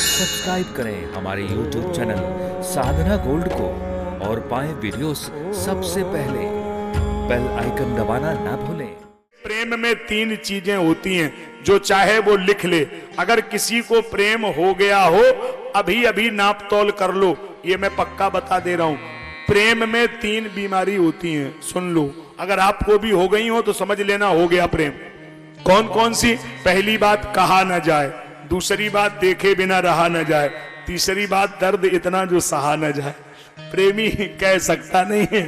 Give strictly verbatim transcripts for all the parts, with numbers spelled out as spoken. Subscribe करें हमारे YouTube channel साधना gold को और पाएं वीडियोस सबसे पहले। बेल आइकन दबाना ना भूलें। प्रेम में तीन चीजें होती हैं, जो चाहे वो लिख ले। अगर किसी को प्रेम हो गया हो, अभी अभी नाप तोल कर लो, ये मैं पक्का बता दे रहा हूँ। प्रेम में तीन बीमारी होती हैं, सुन लो। अगर आपको भी हो गई हो तो समझ लेना हो गया प्रेम। कौन कौन सी? पहली बात, कहा ना जाए। दूसरी बात, देखे बिना रहा ना जाए। तीसरी बात, दर्द इतना जो सहा ना जाए। प्रेमी कह सकता नहीं है,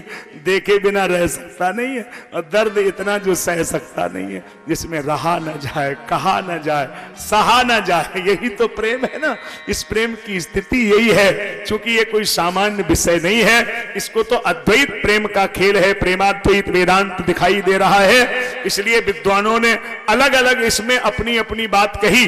देखे बिना रह सकता नहीं है, और दर्द इतना जो सह सकता नहीं है, जिसमें रहा ना जाए, कहा ना जाए, सहा ना जाए। यही तो प्रेम है ना। इस प्रेम की स्थिति यही है। चूंकि ये कोई सामान्य विषय नहीं है, इसको तो अद्वैत प्रेम का खेल है, प्रेमाद्वैत वेदांत दिखाई दे रहा है। इसलिए विद्वानों ने अलग अलग इसमें अपनी अपनी बात कही।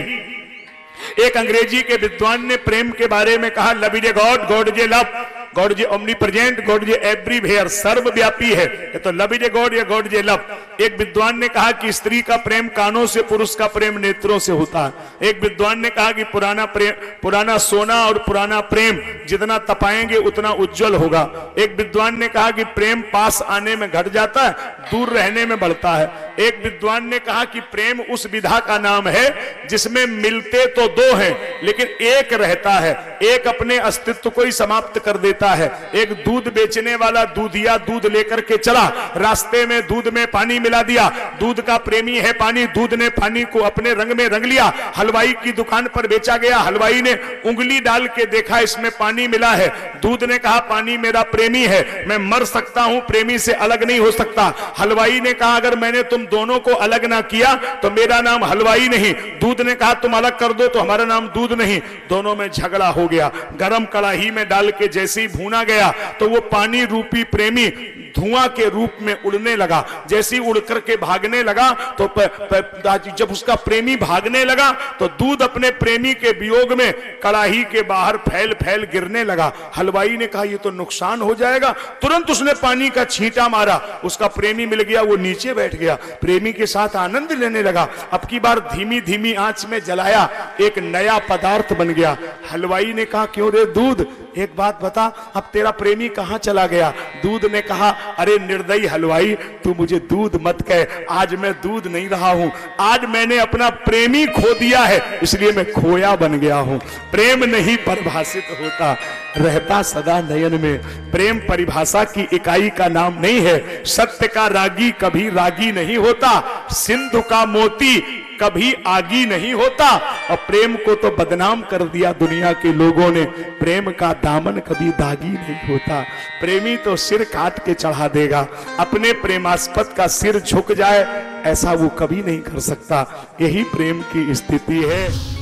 एक अंग्रेजी के विद्वान ने प्रेम के बारे में कहा, love is a God, God is a love, God is omnipresent, God is everywhere, सर्वव्यापी है। ये तो लव इज ए गॉड या गॉड इज ए लव। एक विद्वान ने कहा कि स्त्री का प्रेम कानों से, पुरुष का प्रेम नेत्रों से होता है। एक विद्वान ने कहा कि पुराना प्रेम, पुराना सोना और पुराना प्रेम, जितना तपाएंगे उतना उज्जवल होगा। एक विद्वान ने कहा कि प्रेम पास आने में घट जाता है, दूर रहने में बढ़ता है। एक विद्वान ने कहा कि प्रेम उस विधा का नाम है जिसमें मिलते तो दो हैं, लेकिन एक रहता है, एक अपने अस्तित्व को ही समाप्त कर देता है। एक दूध बेचने वाला दूधिया दूध लेकर के चला, रास्ते में दूध में पानी मिला दिया, दूध का प्रेमी है पानी, दूध ने पानी को अपने रंग में रंग लिया। हलवाई की दुकान पर बेचा गया, हलवाई ने उंगली डाल के देखा, इसमें पानी मिला है। दूध ने कहा, पानी मेरा प्रेमी है, मैं मर सकता हूं, प्रेमी से अलग नहीं हो सकता। हलवाई ने कहा, अगर मैंने तुम दोनों को अलग ना किया तो मेरा नाम हलवाई नहीं। दूध ने कहा, तुम अलग कर दो तो हमारा नाम दूध नहीं। दोनों में झगड़ा हो गया। गरम कड़ाही में डाल के जैसे ही भूना गया तो वो पानी रूपी प्रेमी धुआं के रूप में उड़ने लगा। जैसे ही उड़ करके भागने लगा तो प, प, जब उसका प्रेमी भागने लगा तो दूध अपने प्रेमी के वियोग में कड़ाही के बाहर फैल फैल गिरने लगा। हलवाई ने कहा, ये तो नुकसान हो जाएगा। तुरंत उसने पानी का छींटा मारा, उसका प्रेमी मिल गया, वो नीचे बैठ गया, प्रेमी के साथ आनंद लेने लगा। अब की बार धीमी धीमी आंच में जलाया, एक नया पदार्थ बन गया। हलवाई ने कहा, क्यों रे दूध, एक बात बता, अब तेरा प्रेमी कहां चला गया? दूध ने कहा, अरे निर्दयी हलवाई, तू मुझे दूध मत कह, आज मैं दूध नहीं रहा हूं, आज मैंने अपना प्रेमी खो दिया है, इसलिए मैं खोया बन गया हूं। प्रेम नहीं परिभाषित होता, रहता सदा नयन में। प्रेम परिभाषा की इकाई का नाम नहीं है। सत्य का रागी कभी रागी नहीं होता, सिंधु का मोती कभी आगी नहीं होता। और प्रेम को तो बदनाम कर दिया दुनिया के लोगों ने, प्रेम का दामन कभी दागी नहीं होता। प्रेमी तो सिर काट के चढ़ा देगा, अपने प्रेमास्पद का सिर झुक जाए ऐसा वो कभी नहीं कर सकता। यही प्रेम की स्थिति है।